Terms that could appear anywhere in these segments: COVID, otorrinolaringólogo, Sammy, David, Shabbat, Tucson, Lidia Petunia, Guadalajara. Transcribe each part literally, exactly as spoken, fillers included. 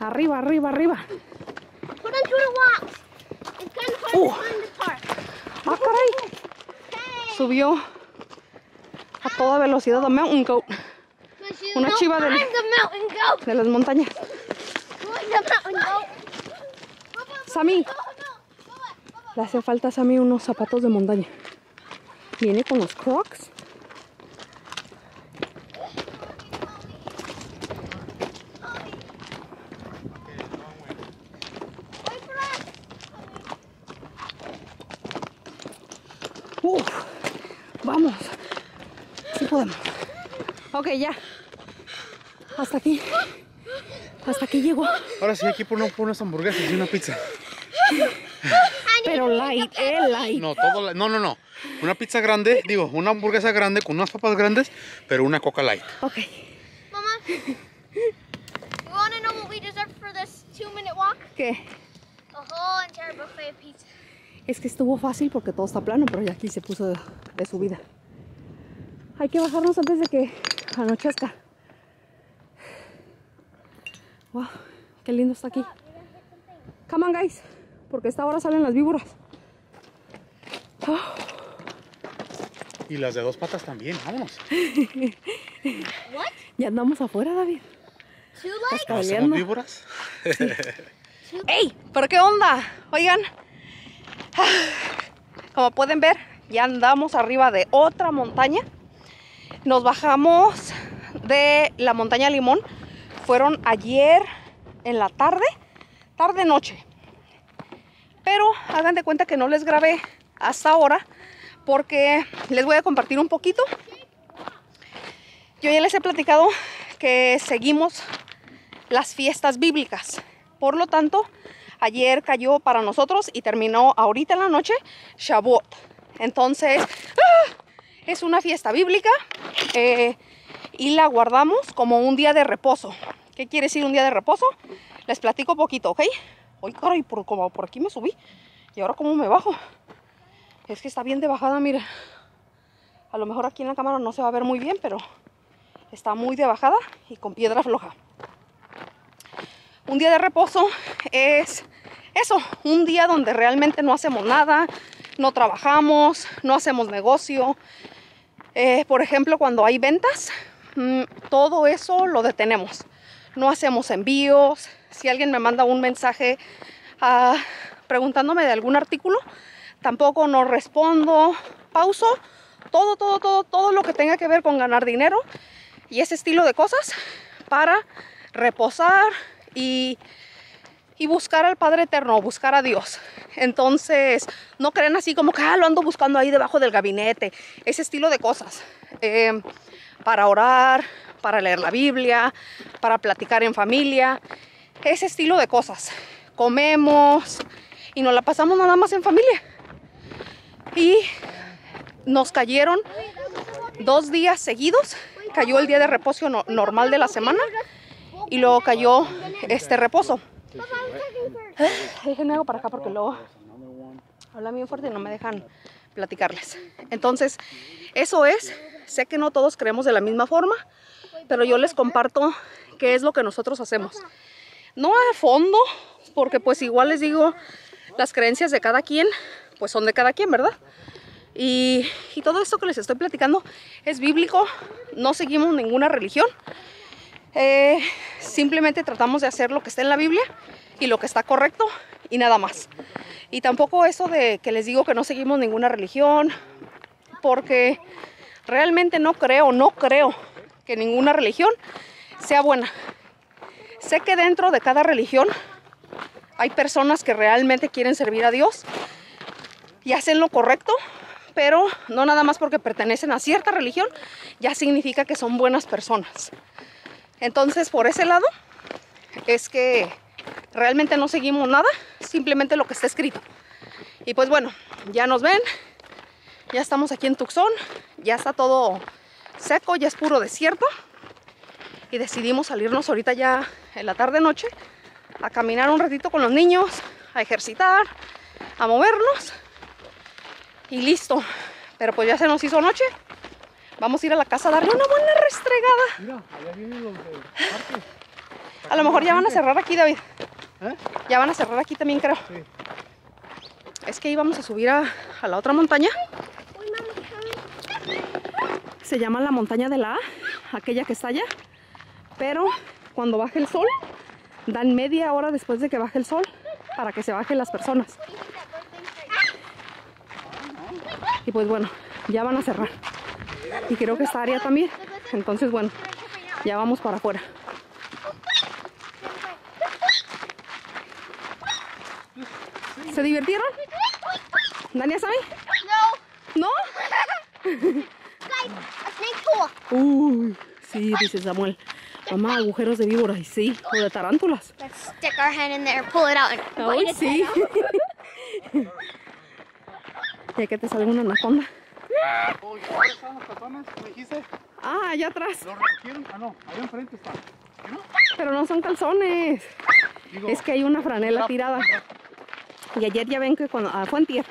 Arriba, arriba, arriba. Put on through the rocks. It's kind of hard uh. to find the park. Ah, caray. Hey. Subió a toda velocidad a mountain goat. Una chiva de, de las montañas. Sammy. Le hace falta a Sammy unos zapatos de montaña. Viene con los Crocs. Uf, vamos. Sí podemos. Ok, ya. Hasta aquí. Hasta aquí llegó. Ahora sí, aquí por, uno, por unas hamburguesas y una pizza. Pero light, eh, light. No, todo, no, no, no. Una pizza grande, digo, una hamburguesa grande con unas papas grandes, pero una coca light. Ok. Mamá, you want to know what we deserve for this two-minute walk? ¿Qué? A whole entire buffet of pizza. Es que estuvo fácil porque todo está plano, pero ya aquí se puso de, de subida. Hay que bajarnos antes de que anochezca. Wow, qué lindo está aquí. Come on, guys, porque a esta hora salen las víboras. Oh. Y las de dos patas también, vámonos. What? Ya andamos afuera, David. ¿Las víboras? Sí. ¡Ey! ¿Pero qué onda? Oigan, como pueden ver, ya andamos arriba de otra montaña. Nos bajamos de la montaña Limón. Fueron ayer en la tarde, tarde noche. Pero hagan de cuenta que no les grabé hasta ahora porque les voy a compartir un poquito. Yo ya les he platicado que seguimos las fiestas bíblicas. Por lo tanto, ayer cayó para nosotros y terminó ahorita en la noche Shabbat. Entonces, ¡ah! Es una fiesta bíblica eh, y la guardamos como un día de reposo. ¿Qué quiere decir un día de reposo? Les platico poquito, ¿ok? Hoy, caray, por, como por aquí me subí. ¿Y ahora cómo me bajo? Es que está bien de bajada, mira. A lo mejor aquí en la cámara no se va a ver muy bien, pero está muy de bajada y con piedra floja. Un día de reposo es eso. Un día donde realmente no hacemos nada, no trabajamos, no hacemos negocio. Eh, por ejemplo, cuando hay ventas, mmm, todo eso lo detenemos. No hacemos envíos. Si alguien me manda un mensaje uh, preguntándome de algún artículo, tampoco no respondo. Pauso todo, todo, todo, todo lo que tenga que ver con ganar dinero y ese estilo de cosas para reposar y, y buscar al Padre Eterno, buscar a Dios. Entonces, no crean así como que ah, lo ando buscando ahí debajo del gabinete, ese estilo de cosas. Eh, para orar, para leer la Biblia, para platicar en familia. Ese estilo de cosas. Comemos y nos la pasamos nada más en familia. Y nos cayeron dos días seguidos. Cayó el día de reposo no, normal de la semana y luego cayó este reposo. Déjenme algo para acá porque luego hablan bien fuerte y no me dejan platicarles. Entonces, eso es. Sé que no todos creemos de la misma forma, pero yo les comparto qué es lo que nosotros hacemos. No a fondo, porque pues igual les digo, las creencias de cada quien, pues son de cada quien, ¿verdad? Y, y todo esto que les estoy platicando es bíblico, no seguimos ninguna religión. Eh, simplemente tratamos de hacer lo que está en la Biblia y lo que está correcto y nada más. Y tampoco eso de que les digo que no seguimos ninguna religión, porque realmente no creo, no creo que ninguna religión sea buena. Sé que dentro de cada religión hay personas que realmente quieren servir a Dios y hacen lo correcto, pero no nada más porque pertenecen a cierta religión, ya significa que son buenas personas. Entonces, por ese lado, es que realmente no seguimos nada, simplemente lo que está escrito. Y pues bueno, ya nos ven, ya estamos aquí en Tucson, ya está todo seco, ya es puro desierto. Y decidimos salirnos ahorita ya en la tarde-noche a caminar un ratito con los niños, a ejercitar, a movernos y listo. Pero pues ya se nos hizo noche. Vamos a ir a la casa a darle una buena restregada. Mira, allá vienen los del parque. A lo mejor ya van a cerrar aquí, David. ¿Eh? Ya van a cerrar aquí también, creo. Sí. Es que íbamos a subir a, a la otra montaña. Se llama la montaña de la A, aquella que está allá. Pero cuando baje el sol, dan media hora después de que baje el sol para que se bajen las personas. Y pues bueno, ya van a cerrar. Y creo que esta área también. Entonces bueno, ya vamos para afuera. ¿Se divirtieron? ¿Dania sabe? No. ¿No? Uy, sí, dice Samuel. Mamá, agujeros de víbora, y sí, o de tarántulas. Let's stick our hand in there, pull it out and bite it. Sí. Ya que te sale una anaconda. Oh, ¿ya están las tazonas? ¿Me dijiste? Ah, allá atrás. ¿Lo recogieron? Ah, no, allá enfrente están. ¿No? Pero no son calzones. Digo, es que hay una franela tirada. Y ayer ya ven que cuando, ah, fue antier,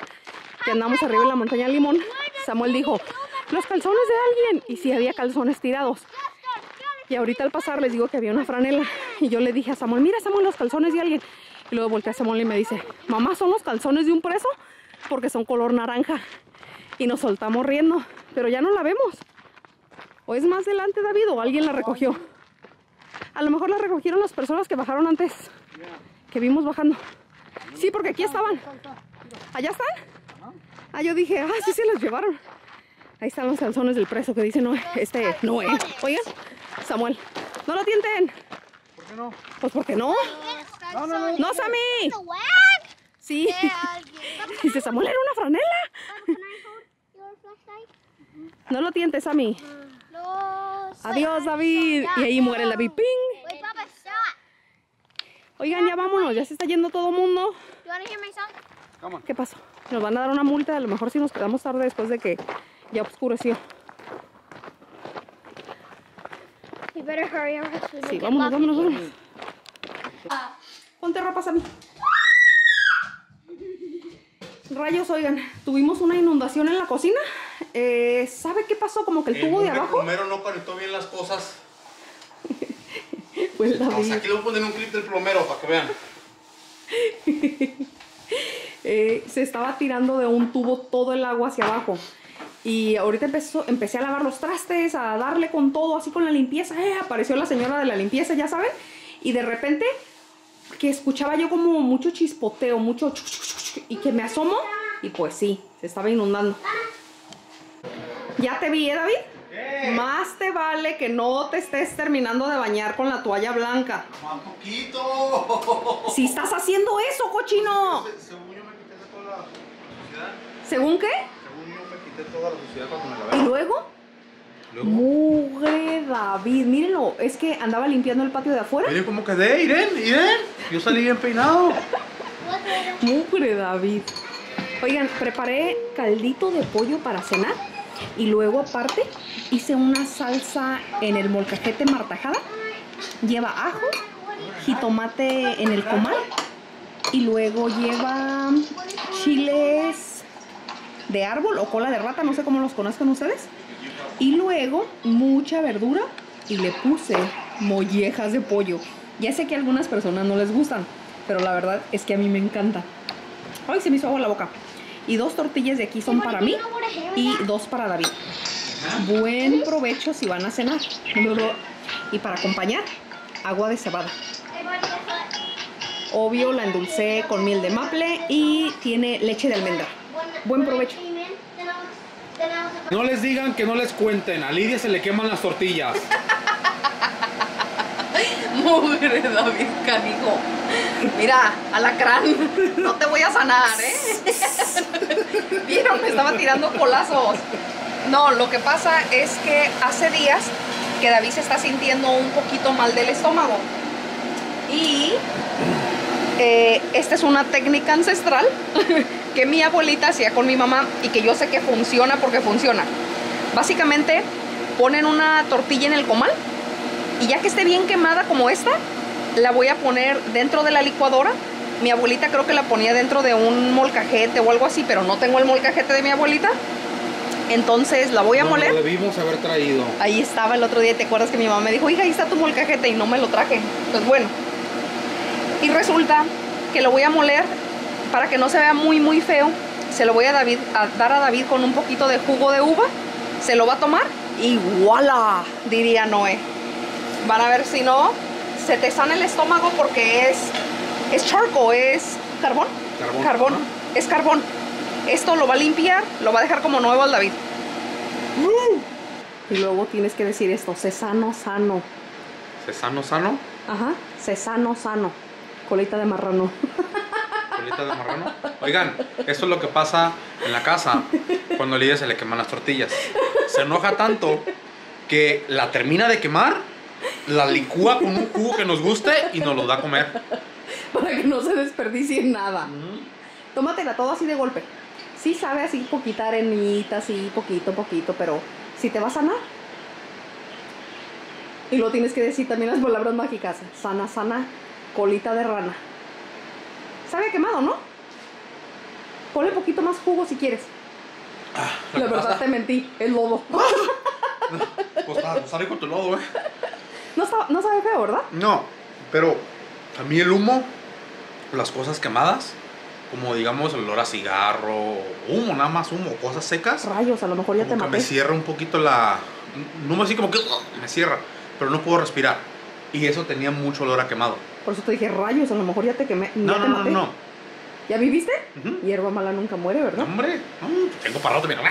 que andamos arriba en la montaña de Limón, Samuel dijo, los calzones de alguien. Y sí había calzones tirados. Y ahorita al pasar les digo que había una franela. Y yo le dije a Samuel, mira Samuel, los calzones de alguien. Y luego volteé a Samuel y me dice, mamá, ¿son los calzones de un preso? Porque son color naranja. Y nos soltamos riendo. Pero ya no la vemos. ¿O es más delante, David? ¿O alguien la recogió? A lo mejor la recogieron las personas que bajaron antes. Que vimos bajando. Sí, porque aquí estaban. ¿Allá están? Ah, yo dije, ah, sí se las llevaron. Ahí están los calzones del preso que dice Noé. Este, Noé. Oigan, Samuel, no lo tienten. ¿Por qué no? Pues porque no. No, no, no. No, Sammy. Sí. Dice Samuel, era una franela. No lo tientes, Sammy. Adiós, David. Y ahí muere la David. Ping. Oigan, ya vámonos. Ya se está yendo todo el mundo. ¿Qué pasó? Nos van a dar una multa. A lo mejor si nos quedamos tarde después de que ya oscureció. Sí, vámonos, vámonos, vámonos. Ponte ropa, Sammy. Rayos, oigan, tuvimos una inundación en la cocina. Eh, ¿Sabe qué pasó? Como que el tubo de abajo. El plomero no calentó bien las cosas. Pues la vi. Aquí le voy a poner un clip del plomero para que vean. eh, se estaba tirando de un tubo todo el agua hacia abajo. Y ahorita empezó, empecé a lavar los trastes, a darle con todo, así con la limpieza. Eh, apareció la señora de la limpieza, ya saben. Y de repente, que escuchaba yo como mucho chispoteo, mucho... Chuch, chuch, chuch, y que me asomo, y pues sí, se estaba inundando. Ya te vi, ¿eh, David? ¿Qué? Más te vale que no te estés terminando de bañar con la toalla blanca. ¡Un poquito! ¡Si estás haciendo eso, cochino! Según yo me quité toda la suciedad. ¿Según qué? Toda la suciedad cuando me la veo. ¿Y luego? luego? Mugre David, mírenlo, es que andaba limpiando el patio de afuera. Miren cómo quedé, Irene, Irene, yo salí bien peinado. Mugre David. Oigan, preparé caldito de pollo para cenar y luego aparte hice una salsa en el molcajete martajada. Lleva ajo, jitomate en el comal y luego lleva chiles de árbol o cola de rata, no sé cómo los conozcan ustedes. Y luego mucha verdura y le puse mollejas de pollo. Ya sé que a algunas personas no les gustan, pero la verdad es que a mí me encanta. Ay, se me hizo agua la boca. Y dos tortillas de aquí son para mí y dos para David. Buen provecho si van a cenar. Y para acompañar, agua de cebada. Obvio, la endulcé con miel de maple y tiene leche de almendra. Buen provecho. No les digan que no les cuenten. A Lidia se le queman las tortillas. Mugre David, canijo. Mira, alacrán, no te voy a sanar, ¿eh? Vieron, me estaba tirando colazos. No, lo que pasa es que hace días que David se está sintiendo un poquito mal del estómago. Y eh, esta es una técnica ancestral que mi abuelita hacía con mi mamá y que yo sé que funciona porque funciona. Básicamente ponen una tortilla en el comal y ya que esté bien quemada como esta, la voy a poner dentro de la licuadora. Mi abuelita creo que la ponía dentro de un molcajete o algo así, pero no tengo el molcajete de mi abuelita. Entonces la voy a no, moler. No la debimos haber traído. Ahí estaba el otro día. ¿Te acuerdas que mi mamá me dijo, hija, ahí está tu molcajete? Y no me lo traje. Pues bueno. Y resulta que lo voy a moler para que no se vea muy, muy feo. Se lo voy a, David, a dar a David con un poquito de jugo de uva. Se lo va a tomar y ¡wala! Diría Noé. Van a ver si no. Se te sana el estómago porque es... Es charco, es carbón. Carbón. Carbón. Es carbón. Esto lo va a limpiar, lo va a dejar como nuevo al David. Y luego tienes que decir esto, se sano, sano. ¿Se sano, sano? Ajá, se sano, sano. Colita de marrano. Colita de marrano. Oigan, esto es lo que pasa en la casa cuando a Lidia se le queman las tortillas. Se enoja tanto que la termina de quemar, la licúa con un cubo que nos guste y nos lo da a comer. Para que no se desperdicie nada. Mm. Tómatela todo así de golpe. Sí sabe así, poquita arenita, así, poquito, poquito, pero si te va a sanar. Y luego tienes que decir también las palabras mágicas. Sana, sana, colita de rana. Sabe quemado, ¿no? Ponle poquito más jugo si quieres. Ah, La verdad pasa. te mentí, es lodo. Ah, pues está, está rico tu lodo, eh. No, no sabe feo, ¿verdad? No, pero... A mí el humo, las cosas quemadas, como digamos el olor a cigarro, humo, nada más humo, cosas secas. Rayos, a lo mejor ya te maté. Me cierra un poquito la... No me así como que me cierra, pero no puedo respirar. Y eso tenía mucho olor a quemado. Por eso te dije, rayos, a lo mejor ya te quemé. No, ya no, te maté. no, no. ¿Ya viviste? Uh-huh. Hierba mala nunca muere, ¿verdad? No, hombre, no, tengo para otro, mira.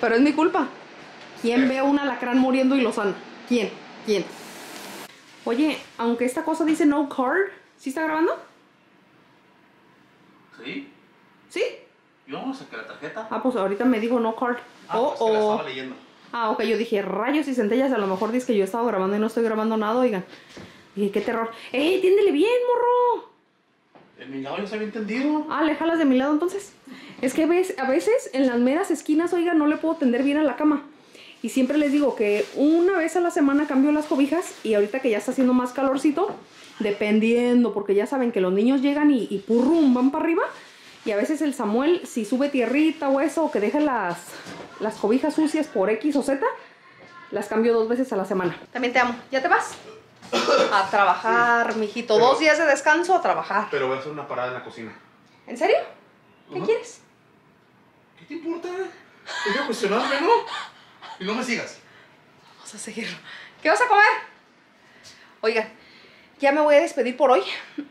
Pero es mi culpa. ¿Quién eh. ve a un alacrán muriendo y lo sana? ¿Quién? ¿Quién? Oye, aunque esta cosa dice no card, ¿sí está grabando? Sí. ¿Sí? Yo no saqué la tarjeta. Ah, pues ahorita me dijo no card. Ah, oh, pues oh. Que la estaba leyendo. Ah, ok, yo dije rayos y centellas, a lo mejor dice que yo estaba grabando y no estoy grabando nada, oigan. Dije, qué terror. ¡Eh, tiéndele bien, morro! De mi lado ya se había entendido. Ah, le jalas de mi lado entonces. Es que ves, a veces en las meras esquinas, oigan, no le puedo tender bien a la cama. Y siempre les digo que una vez a la semana cambio las cobijas. Y ahorita que ya está haciendo más calorcito, dependiendo, porque ya saben que los niños llegan y, y purrum, van para arriba. Y a veces el Samuel, si sube tierrita o eso, o que deja las, las cobijas sucias por X o Z, las cambio dos veces a la semana. También te amo. ¿Ya te vas? A trabajar, sí, mijito. Pero, dos días de descanso, a trabajar. Pero voy a hacer una parada en la cocina. ¿En serio? ¿Qué uh-huh. quieres? ¿Qué te importa? Te voy a cuestionarme, ¿no? Y no me sigas. Vamos a seguirlo. ¿Qué vas a comer? Oigan, ya me voy a despedir por hoy.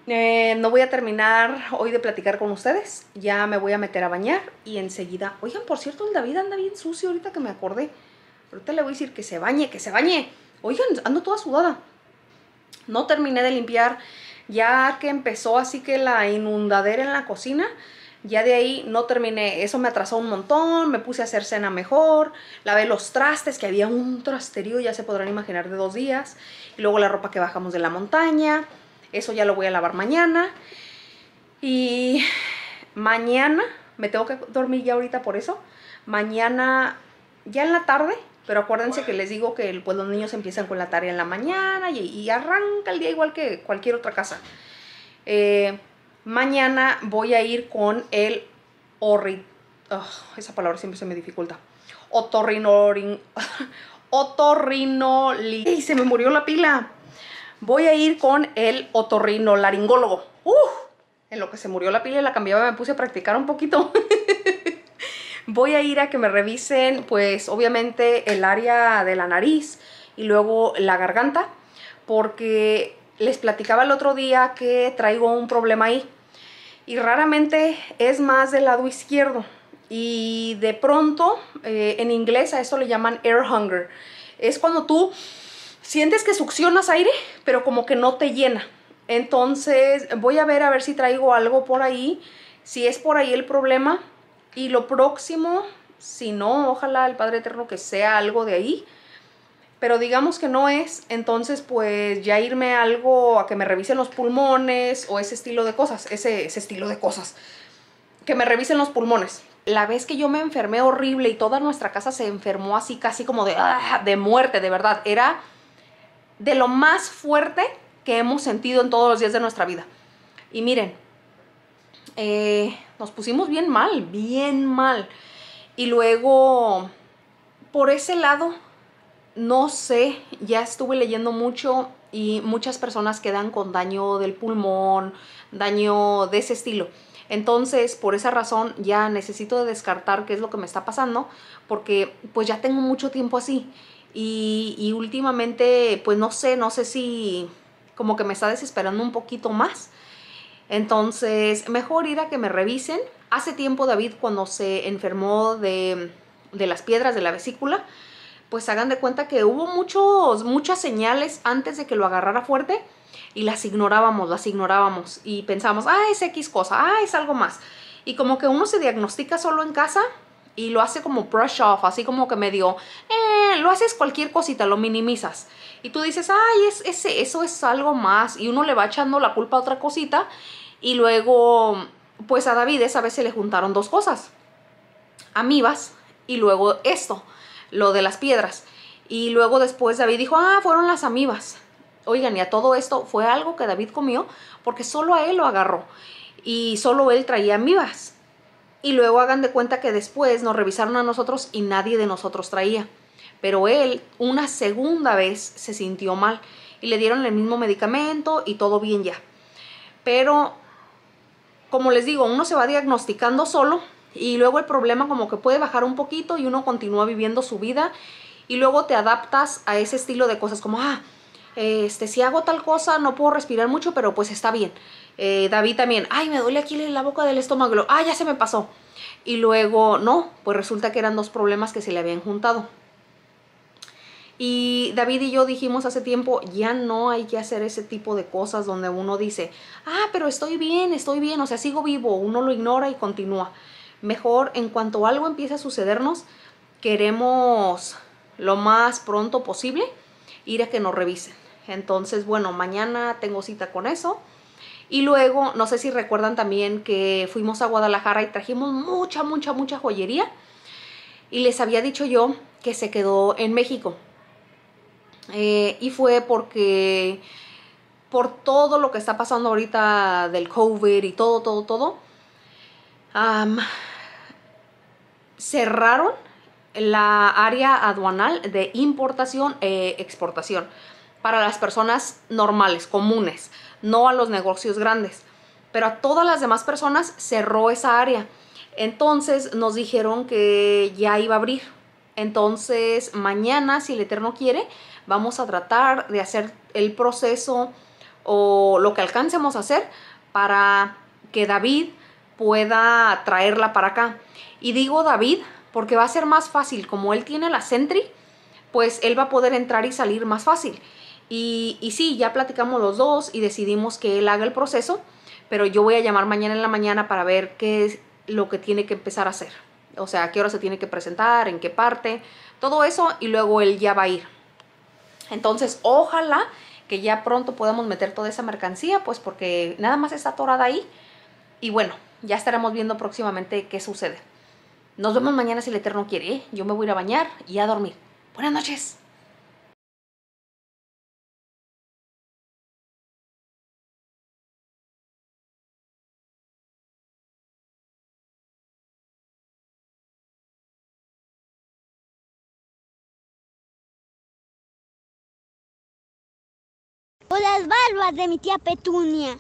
Eh, no voy a terminar hoy de platicar con ustedes. Ya me voy a meter a bañar y enseguida... Oigan, por cierto, el David anda bien sucio ahorita que me acordé. Ahorita le voy a decir que se bañe, que se bañe. Oigan, ando toda sudada. No terminé de limpiar. Ya que empezó así que la inundadera en la cocina... Ya de ahí no terminé, eso me atrasó un montón, me puse a hacer cena mejor, lavé los trastes, que había un trasterío, ya se podrán imaginar, de dos días. Y luego la ropa que bajamos de la montaña, eso ya lo voy a lavar mañana. Y mañana, me tengo que dormir ya ahorita por eso, mañana ya en la tarde, pero acuérdense que les digo que pues, los niños empiezan con la tarea en la mañana y, y arranca el día igual que cualquier otra casa. Eh... Mañana voy a ir con el orri... Oh, esa palabra siempre se me dificulta. Otorrinolaring... Otorrinoli... ¡Ay, se me murió la pila! Voy a ir con el otorrinolaringólogo. ¡Uf! En lo que se murió la pila y la cambiaba me puse a practicar un poquito. Voy a ir a que me revisen, pues, obviamente, el área de la nariz y luego la garganta. Porque... Les platicaba el otro día que traigo un problema ahí. Y raramente es más del lado izquierdo. Y de pronto, eh, en inglés a esto le llaman air hunger. Es cuando tú sientes que succionas aire, pero como que no te llena. Entonces voy a ver a ver si traigo algo por ahí. Si es por ahí el problema. Y lo próximo, si no, ojalá el Padre Eterno que sea algo de ahí. Pero digamos que no es, entonces pues ya irme a algo, a que me revisen los pulmones o ese estilo de cosas, ese, ese estilo de cosas, que me revisen los pulmones. La vez que yo me enfermé horrible y toda nuestra casa se enfermó así casi como de, ah, de muerte, de verdad, era de lo más fuerte que hemos sentido en todos los días de nuestra vida. Y miren, eh, nos pusimos bien mal, bien mal. Y luego, por ese lado, no sé, ya estuve leyendo mucho y muchas personas quedan con daño del pulmón, daño de ese estilo. Entonces, por esa razón, ya necesito descartar qué es lo que me está pasando, porque pues ya tengo mucho tiempo así. Y, y últimamente, pues no sé, no sé si como que me está desesperando un poquito más. Entonces, mejor ir a que me revisen. Hace tiempo David, cuando se enfermó de, de las piedras de la vesícula, pues hagan de cuenta que hubo muchos, muchas señales antes de que lo agarrara fuerte y las ignorábamos, las ignorábamos y pensábamos, ah, es X cosa, ah, es algo más. Y como que uno se diagnostica solo en casa y lo hace como brush off, así como que medio, eh, lo haces cualquier cosita, lo minimizas. Y tú dices, ay, es, es, eso es algo más. Y uno le va echando la culpa a otra cosita. Y luego, pues a David esa vez se le juntaron dos cosas. Amibas y luego esto, lo de las piedras. Y luego después David dijo, ah, fueron las amibas. Oigan, y a todo esto fue algo que David comió porque solo a él lo agarró. Y solo él traía amibas. Y luego hagan de cuenta que después nos revisaron a nosotros y nadie de nosotros traía. Pero él una segunda vez se sintió mal y le dieron el mismo medicamento y todo bien ya. Pero como les digo, uno se va diagnosticando solo y luego el problema como que puede bajar un poquito y uno continúa viviendo su vida y luego te adaptas a ese estilo de cosas como, ah, este, si hago tal cosa no puedo respirar mucho, pero pues está bien. Eh, David también, ay, me duele aquí la boca del estómago, ah, ya se me pasó. Y luego, no, pues resulta que eran dos problemas que se le habían juntado. Y David y yo dijimos hace tiempo, ya no hay que hacer ese tipo de cosas donde uno dice, ah, pero estoy bien, estoy bien, o sea, sigo vivo, uno lo ignora y continúa. Mejor, en cuanto algo empieza a sucedernos, queremos lo más pronto posible ir a que nos revisen. Entonces, bueno, mañana tengo cita con eso. Y luego, no sé si recuerdan también que fuimos a Guadalajara y trajimos mucha, mucha, mucha joyería. Y les había dicho yo que se quedó en México. Eh, y fue porque por todo lo que está pasando ahorita del COVID y todo, todo, todo, um, cerraron la área aduanal de importación e exportación para las personas normales, comunes, no a los negocios grandes, pero a todas las demás personas cerró esa área. Entonces nos dijeron que ya iba a abrir. Entonces mañana, si el Eterno quiere, vamos a tratar de hacer el proceso o lo que alcancemos a hacer para que David pueda traerla para acá. Y digo David porque va a ser más fácil. Como él tiene la Sentry, pues él va a poder entrar y salir más fácil. Y, y sí, ya platicamos los dos y decidimos que él haga el proceso, pero yo voy a llamar mañana en la mañana para ver qué es lo que tiene que empezar a hacer. O sea, a qué hora se tiene que presentar, en qué parte, todo eso, y luego él ya va a ir. Entonces, ojalá que ya pronto podamos meter toda esa mercancía, pues porque nada más está atorada ahí. Y bueno, ya estaremos viendo próximamente qué sucede. Nos vemos mañana si el Eterno quiere, ¿eh? Yo me voy a ir a bañar y a dormir. Buenas noches. Por las barbas de mi tía Petunia.